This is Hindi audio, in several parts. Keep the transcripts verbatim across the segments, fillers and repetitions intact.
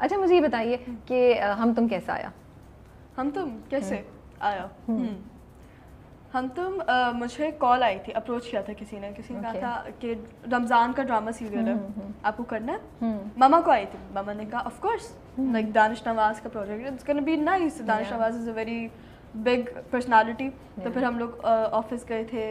अच्छा मुझे ये बताइए कि हम तुम कैसा आया? हम तुम कैसे आया? हम तुम आ, मुझे कॉल आई थी, अप्रोच किया था किसी ने किसी ने okay. कहा था कि रमज़ान का ड्रामा सीरियल है, आपको करना है? मामा को आई थी, मामा ने कहा of course, like Danish Nawaz का project, it's gonna be nice, Danish Nawaz is a very big personality. तो फिर हम लोग ऑफिस गए थे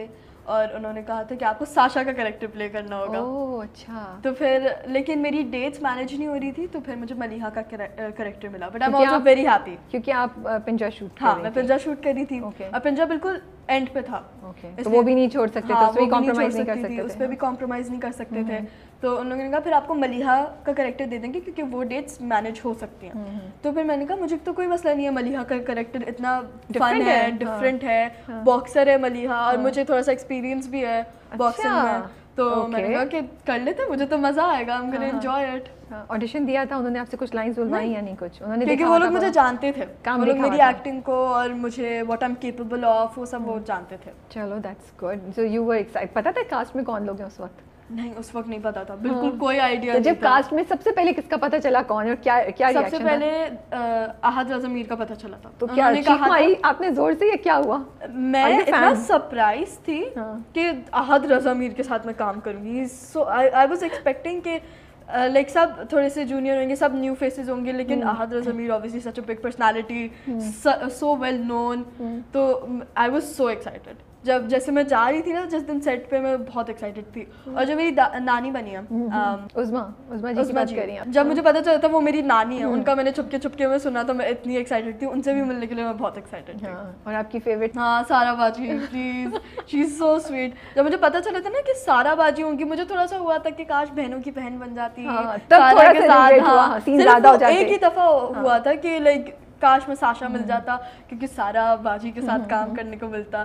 और उन्होंने कहा था कि आपको साशा का कैरेक्टर प्ले करना होगा। ओह अच्छा। तो फिर लेकिन मेरी डेट्स मैनेज नहीं हो रही थी, तो फिर मुझे मलिहा का कैरेक्टर मिला, but I am also very happy क्योंकि आप पिंजरा शूट, हाँ मैं पिंजरा शूट कर रही थी okay. और पिंजरा बिल्कुल एंड पे था okay. तो वो भी नहीं छोड़ सकते, हाँ, तो कॉम्प्रोमाइज़ नहीं कर सकते, उस पर भी कॉम्प्रोमाइज़ नहीं कर सकते थे। तो उन लोगों ने कहा फिर आपको मलिहा का कैरेक्टर दे देंगे क्योंकि वो डेट्स मैनेज हो सकती हैं। तो फिर मैंने कहा मुझे तो कोई मसला नहीं है, मलिहा का कैरेक्टर इतना फन है, डिफरेंट है, बॉक्सर है मलिहा और मुझे थोड़ा सा एक्सपीरियंस भी है बॉक्सिंग में, तो मैंने कहा कि कर लेते हैं, मुझे तो मज़ा आएगा, हम गोना एंजॉय इट। ऑडिशन दिया था, उन्होंने आपसे कुछ लाइंस बुलवाई या नहीं कुछ? उन्होंने क्योंकि वो लोग मुझे जानते थे, वो लोग मेरी एक्टिंग को और मुझे what I am capable of वो सब वो जानते थे। चलो that's good. So you were excited. पता था कास्ट में कौन लोग हैं उस वक्त? नहीं उस वक्त नहीं पता था, बिल्कुल हाँ। कोई आइडिया तो नहीं। जब कास्ट में सबसे पहले किसका पता चला कौन और क्या क्या रिएक्शन? सबसे पहले आहद रजा मीर का पता चला था। तो क्या चीख मारी आपने जोर से या क्या हुआ? मैं इतना सरप्राइज थी हाँ। कि आहद रजा मीर के साथ मैं काम करूंगी। सो आई वाज एक्सपेक्टिंग कि लाइक सब थोड़े से जूनियर होंगे, सब न्यू फेसेस होंगे, लेकिन Ahad Raza Mir obviously such a big personality, so well known, तो आई वाज सो एक्साइटेड। जब जैसे मैं जा रही थी ना जिस दिन सेट पे, मैं बहुत एक्साइटेड थी। और जो मेरी नानी बनी है उस्मा, उस्मा जी की बात कर रही हैं, जब मुझे पता चला था वो मेरी नानी है, उनका मैंने छुपके छुपके में सुना था, मैं इतनी एक्साइटेड थी उनसे भी मिलने के लिए, मैं बहुत एक्साइटेड थी। और आपकी फेवरेट? हाँ सारा बाजी, please, she is so sweet. जब मुझे पता चला था ना कि सारा बाजी होंगी, मुझे थोड़ा सा हुआ था कि काश बहनों की बहन बन जाती, एक ही दफा हुआ था कि लाइक काश में साशा मिल जाता क्योंकि सारा बाजी के साथ काम करने को मिलता।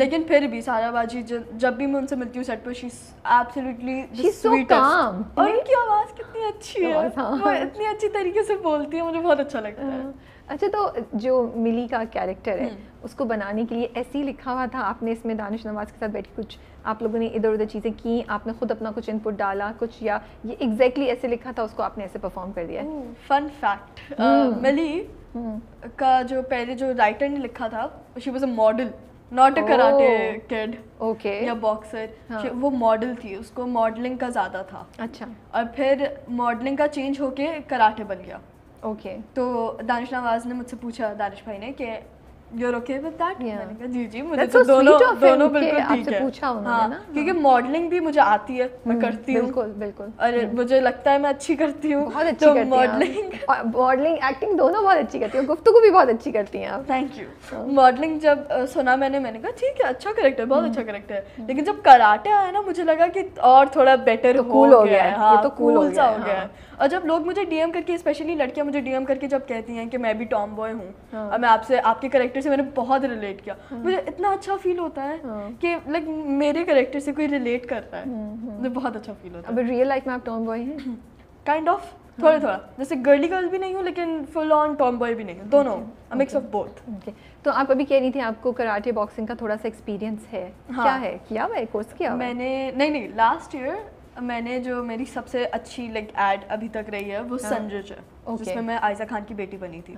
लेकिन फिर भी सारा बाजी जब भी मैं उनसे मिलती हूँ सेट पर, she is absolutely the sweetest, और उनकी आवाज़ कितनी अच्छी है, वो इतनी अच्छी तरीके से बोलती है, मुझे बहुत अच्छा लगता है। अच्छा तो जो मिली का कैरेक्टर है उसको बनाने के लिए ऐसे ही लिखा हुआ था आपने, इसमें दानिश नवाज के साथ बैठ के कुछ आप लोगों ने इधर उधर चीज़ें की, आपने खुद अपना कुछ इनपुट डाला कुछ, या ये एग्जैक्टली ऐसे लिखा था उसको आपने ऐसे परफॉर्म कर दिया? फन फैक्ट, मिली का जो पहले जो राइटर ने लिखा था, she was a model, not a karate kid okay या बॉक्सर, हाँ. वो मॉडल थी, उसको मॉडलिंग का ज़्यादा था। अच्छा। और फिर मॉडलिंग का चेंज होके कराटे बन गया। Okay okay. तो दानिश नवाज ने मुझसे पूछा, दानिश भाई ने कि You're okay with that? Yeah. मैंने कहा जी जी, मुझे तो दोनों दोनों बिल्कुल ठीक है, पूछा हाँ, ना? क्योंकि मॉडलिंग भी मुझे आती है, मैं करती हूँ बिल्कुल बिल्कुल, और मुझे लगता है मैं अच्छी करती हूँ, बहुत अच्छी करती हूँ मॉडलिंग मॉडलिंग एक्टिंग दोनों बहुत अच्छी करती हूँ, गुफ्तगू भी बहुत अच्छी करती हैं आप। Thank you. मॉडलिंग जब सुना मैंने मैंने कहा ठीक है, अच्छा करेक्टर, बहुत अच्छा करेक्टर है, लेकिन जब कराटे आया ना मुझे लगा कि और थोड़ा बेटर कूल हो गया है, तो कूल सा हो गया है। और जब लोग मुझे डीएम करके, स्पेशली लड़कियाँ मुझे डीएम करके जब कहती हैं कि मैं भी टॉम बॉय हूँ और मैं आपसे आपके करेक्टर से मैंने बहुत रिलेट किया, मुझे इतना अच्छा फील होता है कि लाइक मेरे करेक्टर से कोई रिलेट करता है, मुझे बहुत अच्छा फील होता है। अब रियल लाइफ में आप टॉम बॉय हैं? काइंड ऑफ, थोड़ा थोड़ा, जैसे गर्ली गर्ल भी नहीं हूँ लेकिन फुल ऑन टॉम बॉय भी नहीं हूँ, दोनों, अ मिक्स ऑफ बोथ। तो आप अभी कह रही थी आपको कराटे बॉक्सिंग का थोड़ा सा एक्सपीरियंस है, क्या है, किया हुआ है कोर्स? किया मैंने, नहीं नहीं, लास्ट ईयर मैंने जो मेरी सबसे अच्छी लाइक एड अभी तक रही है वो सनरिच है, जिसमें मैं आयशा खान की बेटी बनी थी।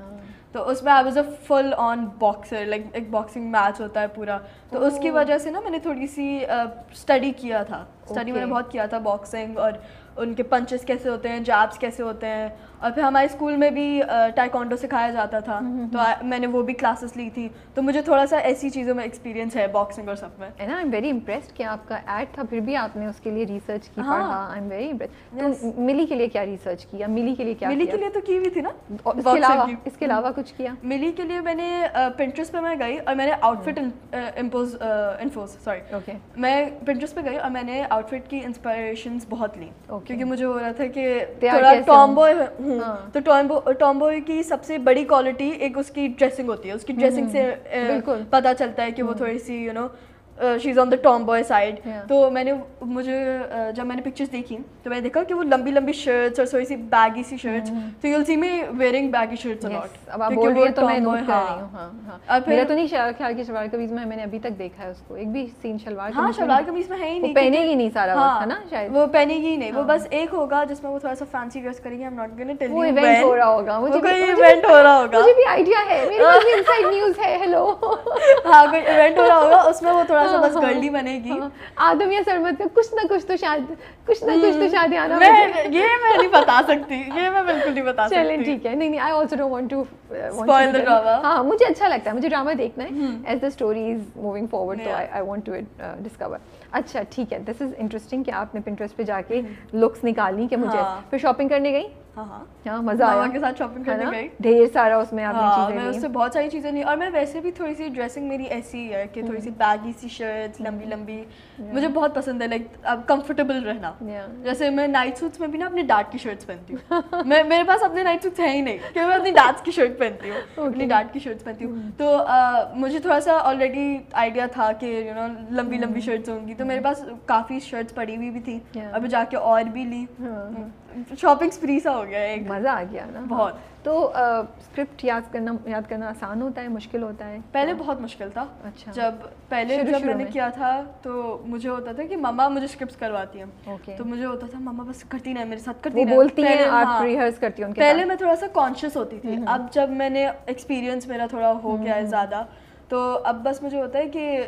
तो उसमें I was a full on boxer, like एक बॉक्सिंग मैच होता है पूरा, तो उसकी वजह से ना मैंने थोड़ी सी स्टडी किया था, स्टडी मैंने बहुत किया था बॉक्सिंग, और उनके पंचेस कैसे होते हैं, जैब्स कैसे होते हैं, और फिर हमारे स्कूल में भी टाइकोंडो सिखाया जाता था, तो आ, मैंने वो भी क्लासेस ली थी, तो मुझे थोड़ा सा ऐसी चीज़ों में एक्सपीरियंस है बॉक्सिंग और सब में। And I am very impressed कि आपका ऐड था फिर भी आपने उसके लिए रिसर्च की, पढ़ा, आई एम वेरी इम्प्रेस्ड। तो मिली के लिए क्या रिसर्च किया? मिली के लिए क्या? मिली के लिए तो की हुई थी ना, इसके अलावा कुछ किया? मिली के लिए मैंने पिंटरेस्ट पे मैं गई और मैंने आउटफिट इम्पोज इन्फोज सॉरी ओके मैं पिंटरेस्ट पे गई और मैंने आउटफिट की इंस्पायरेशंस बहुत ली, क्योंकि मुझे हो रहा था कि थोड़ा टॉमबॉय हूँ, तो टॉमबॉय टॉमबॉय की सबसे बड़ी क्वालिटी एक उसकी ड्रेसिंग होती है, उसकी ड्रेसिंग से पता चलता है कि वो थोड़ी सी you know she is on the tomboy side. तो मैंने मुझे uh, जब मैंने पिक्चर्स देखी तो मैंने देखा कि वो लंबी लंबी शर्ट्स और थोड़ी सी बैगी सी शर्ट्स, तो you will see me wearing baggy shirts a lot. अब आप बोल रही हो तो मैं नोट कर रही हूं। हां हां, मेरा तो नहीं ख्याल कि सलवार कमीज में मैंने अभी तक देखा है उसको, एक भी सीन सलवार कमीज। हां, सलवार कमीज में है ही नहीं, पहनेगी नहीं सारा वक्त, है ना? शायद वो पहनेगी ही नहीं, वो बस एक होगा जिसमें वो थोड़ा सा फैंसी ड्रेस करेगी। I am not going to tell you वो इवेंट हो रहा होगा, मुझे कोई इवेंट हो रहा होगा, मुझे भी आईडिया है, मेरे पास इनसाइड न्यूज़ है। हेलो, हां कोई इवेंट हो रहा होगा, उसमें वो हाँ, बस गर्ली बनेगी। हाँ, आदम या सरबत में कुछ ना कुछ तो शायद कुछ ना कुछ तो शायद आना मैं ये मैं नहीं बता सकती, ये मैं बिल्कुल नहीं बता सकती। चलें ठीक है, नहीं नहीं, I also don't want to spoil the drama. हाँ, मुझे अच्छा लगता है, मुझे ड्रामा देखना है as the story is moving forward, तो I I want to discover. अच्छा ठीक है, दिस इज इंटरेस्टिंग कि आपने Pinterest पे जाके लुक्स निकाली कि मुझे फिर शॉपिंग करने गई। हाँ हाँ, मजा आया के साथ शॉपिंग करने गई, ढेर सारा उसमें आपने चीजें ली। मैं उससे बहुत सारी चीज़ें ली, और मैं वैसे भी थोड़ी सी ड्रेसिंग मेरी ऐसी है कि थोड़ी सी बैगी सी शर्ट्स लंबी लंबी मुझे बहुत पसंद है, लाइक अब कंफर्टेबल रहना। जैसे मैं नाइट सूट्स में भी ना अपने डैड की शर्ट्स पहनती हूँ, मैं मेरे पास अपने नाइट सूट्स है ही नहीं क्योंकि मैं अपनी डैड की शर्ट पहनती हूँ, अपनी डैड की शर्ट्स पहनती हूँ। तो मुझे थोड़ा सा ऑलरेडी आइडिया था कि यू नो लंबी लंबी शर्ट्स होंगी, तो मेरे पास काफ़ी शर्ट्स पड़ी हुई भी थी, अभी जाके और भी ली। शॉपिंग स्प्री सा हो गया, एक मज़ा आ गया ना बहुत। तो स्क्रिप्ट uh, याद करना याद करना आसान होता है, मुश्किल होता है? पहले तो बहुत मुश्किल था। अच्छा, जब पहले शुरु, जब शुरु मैंने किया था तो मुझे होता था कि मम्मा मुझे स्क्रिप्ट करवाती हैं। okay. तो मुझे होता था मम्मा बस करती ना मेरे साथ, करती ना बोलती हैं आप रिहर्स करती हो उनके साथ। पहले मैं थोड़ा सा कॉन्शियस होती थी, अब जब मैंने एक्सपीरियंस मेरा थोड़ा हो गया है ज़्यादा, तो अब बस मुझे होता है कि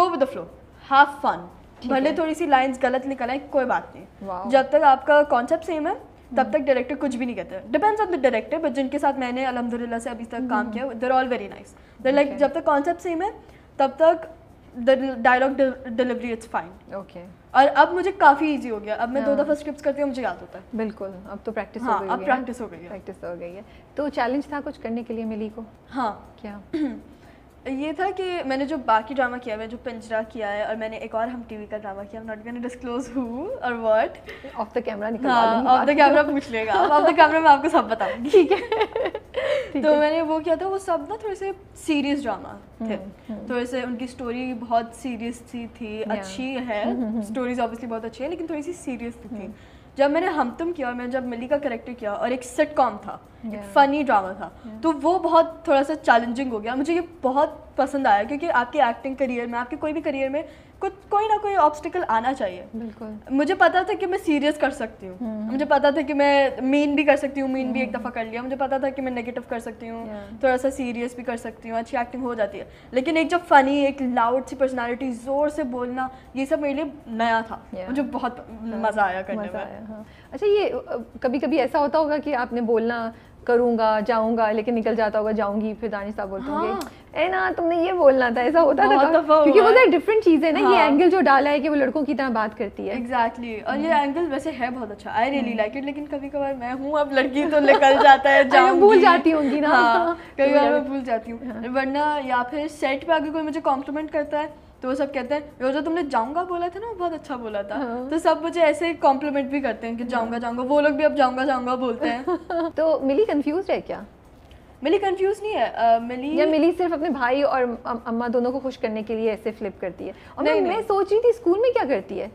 go with the flow, have fun, भले थोड़ी सी लाइंस गलत निकल आए कोई बात नहीं, जब तक आपका कॉन्सेप्ट सेम है तब तक डायरेक्टर कुछ भी नहीं कहते हैं। Depends on the director, but जिनके साथ मैंने अल्हम्दुलिल्लाह से अभी तक काम किया they're all very nice, they're like जब तक कॉन्सेप्ट सेम है तब तक the dialogue delivery it's fine. Okay, और अब मुझे काफ़ी इजी हो गया, अब मैं दो दफ़ा स्क्रिप्ट करती हूँ मुझे याद होता है बिल्कुल। अब तो प्रैक्टिस हो गई है, अब प्रैक्टिस हो गई है, प्रैक्टिस हो गई है। तो चैलेंज था कुछ करने के लिए मिली को? हाँ, क्या ये था कि मैंने जो बाकी ड्रामा किया है, जो पिंजरा किया है, और मैंने एक और हम टीवी का ड्रामा किया, not going to disclose who और व्हाट, ऑफ द कैमरा निकलवा दूंगी, ऑफ द कैमरा पूछ लेगा, ऑफ द कैमरा मैं आपको सब बताऊंगी, ठीक है? तो मैंने वो किया था, वो सब ना थोड़े से सीरियस ड्रामा थे, थोड़े से उनकी स्टोरी बहुत सीरियस सी थी, अच्छी है स्टोरीज ऑब्वियसली बहुत अच्छी है, लेकिन थोड़ी सी सीरियस थी। जब मैंने हम तुम किया और मैंने जब मिली का करेक्टर किया, और एक सिटकॉम था, yeah. एक फ़नी ड्रामा था, yeah. तो वो बहुत थोड़ा सा चैलेंजिंग हो गया। मुझे ये बहुत पसंद आया क्योंकि आपके एक्टिंग करियर में, आपके कोई भी करियर में कुछ कोई ना कोई ऑब्स्टिकल आना चाहिए। बिल्कुल, मुझे पता था कि मैं सीरियस कर सकती हूँ, hmm. मुझे पता था कि मैं मीन भी कर सकती हूँ, मीन hmm. भी एक दफ़ा कर लिया, मुझे पता था कि मैं नेगेटिव कर सकती हूँ, yeah. थोड़ा सा सीरियस भी कर सकती हूँ, अच्छी एक्टिंग हो जाती है, लेकिन एक जब फ़नी, एक लाउड सी पर्सनैलिटी, ज़ोर से बोलना, ये सब मेरे लिए नया था, yeah. मुझे बहुत मज़ा आया करने में। हाँ। अच्छा, ये कभी कभी ऐसा होता होगा कि आपने बोलना करूँगा जाऊँगा लेकिन निकल जाता होगा जाऊँगी, फिर दानिश साहब बोलते होंगे ए ना तुमने ये बोलना था, ऐसा होता था? क्योंकि वो डिफरेंट चीज़ है ना। हाँ। ये एंगल जो डाला है कि वो लड़कों की तरह बात करती है। Exactly exactly. और ये एंगल वैसे है बहुत अच्छा, आई रियली लाइक इट, लेकिन कभी कभार मैं हूँ अब लड़की तो निकल जाता है, जाऊँगी भूल जाती होंगी ना। हाँ, कभी कभार मैं भूल जाती हूँ, वरना या फिर सेट पर आगे कोई मुझे कॉम्प्लीमेंट करता है तो वो सब कहते हैं वो जो तुमने जाऊँगा बोला था ना वो बहुत अच्छा बोला था। हाँ। तो सब मुझे ऐसे कॉम्प्लीमेंट भी करते हैं कि जाऊँगा जाऊँगा, वो लोग भी अब जाऊँगा जाऊँगा बोलते हैं। तो मिली कंफ्यूज है क्या? मिली कंफ्यूज नहीं है, uh, मिली या मिली सिर्फ अपने भाई और अम, अम्मा दोनों को खुश करने के लिए ऐसे फ्लिप करती है। और नहीं, मैं, नहीं। मैं सोच रही थी स्कूल में क्या करती है।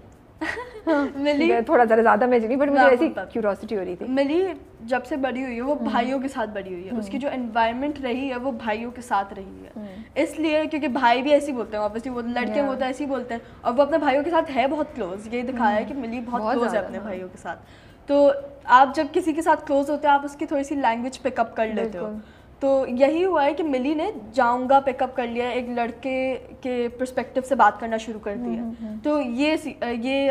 मिली थोड़ा ज़रा ज़्यादा मैं जानी, बट मुझे ऐसी क्यूरोसिटी हो रही थी। मिली जब से बड़ी हुई है वो भाइयों के साथ बड़ी हुई है, उसकी जो एनवायरनमेंट रही है वो भाइयों के साथ रही है, इसलिए क्योंकि भाई भी ऐसे ही बोलते हैं, ऑब्वियसली वो लड़के वो तो ऐसे ही बोलते हैं, और वो अपने भाइयों के साथ है बहुत क्लोज, ये दिखाया है कि मिली बहुत क्लोज है अपने भाइयों के साथ। तो आप जब किसी के साथ क्लोज होते हैं आप उसकी थोड़ी सी लैंग्वेज पिकअप कर लेते हो, तो यही हुआ है कि मिली ने जाऊंगा पिकअप कर लिया, एक लड़के के पर्सपेक्टिव से बात करना शुरू कर दिया। तो ये ये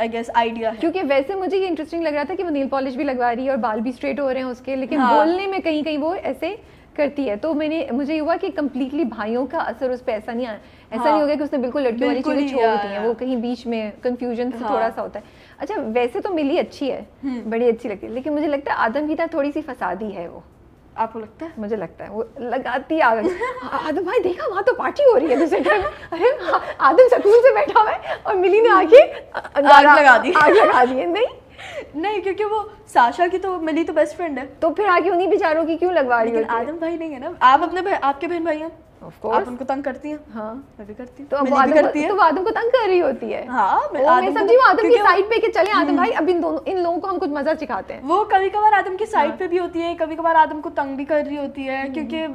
आई गेस आइडिया है, क्योंकि वैसे मुझे ये इंटरेस्टिंग लग रहा था कि वो नील पॉलिश भी लगवा रही है और बाल भी स्ट्रेट हो रहे हैं उसके, लेकिन हाँ। बोलने में कहीं कहीं वो ऐसे करती है। तो मैंने मुझे हुआ कि कम्प्लीटली भाइयों का असर उस पर ऐसा नहीं आया, ऐसा हाँ, नहीं हो गया कि उसने बिल्कुल लड़कियों वाली चीज़ें छोड़ दी हैं, वो कहीं बीच में कंफ्यूजन हाँ, थोड़ा सा होता है। अच्छा, वैसे तो मिली अच्छी है, बड़ी अच्छी लगती है, लेकिन मुझे लगता है आदम की तरह थोड़ी सी फसादी है वो। आपको लगता है? मुझे लगता है वो लगाती है आग। आदम भाई देखा वहाँ तो पार्टी हो रही है दूसरे घर में, अरे आदम सुकून से बैठा हुआ है और मिली ने आके आग लगा दी, आग लगा दी है। नहीं नहीं, क्योंकि वो साशा की तो मिली तो बेस्ट फ्रेंड है, तो फिर आगे उन्हीं बेचारों की क्यों लगवा रही है? आदम भाई नहीं है ना, आप अपने आपके बहन भाई हैं, आप उनको तंग करती हैं? हाँ, मैं भी करती हूँ। तो अब आदम करती है, तो आदम को तंग कर रही होती है। हाँ, मैं आदम जी आदम की साइड पे के चले आदम भाई, अब इन दोनों इन लोगों को हम कुछ मजा सिखाते हैं। वो कभी कभार आदम की साइड पे भी होती है, कभी कभार आदम को तंग भी कर रही होती है, क्योंकि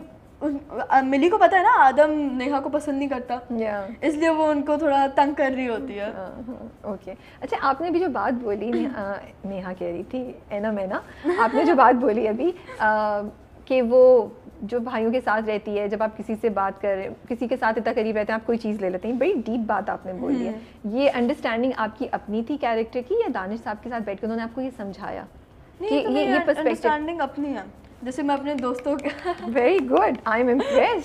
मिली को पता है ना आदम नेहा को पसंद नहीं करता, yeah. इसलिए वो उनको थोड़ा तंग कर रही होती है। Okay okay. okay. अच्छा, आपने भी जो बात बोली नेहा, नेहा कह रही थी एना मैना, आपने जो बात बोली अभी कि वो जो भाइयों के साथ रहती है, जब आप किसी से बात कर किसी के साथ इतना करीब रहते हैं, आप कोई चीज़ ले लेते हैं, बड़ी डीप बात आपने बोली है। ये अंडरस्टैंडिंग आपकी अपनी थी कैरेक्टर की, या दानिश साहब के साथ बैठ कर उन्होंने आपको ये समझाया कि ये ये पर्सपेक्टिव अपनी है? जैसे मैं अपने दोस्तों के very good, I am impressed.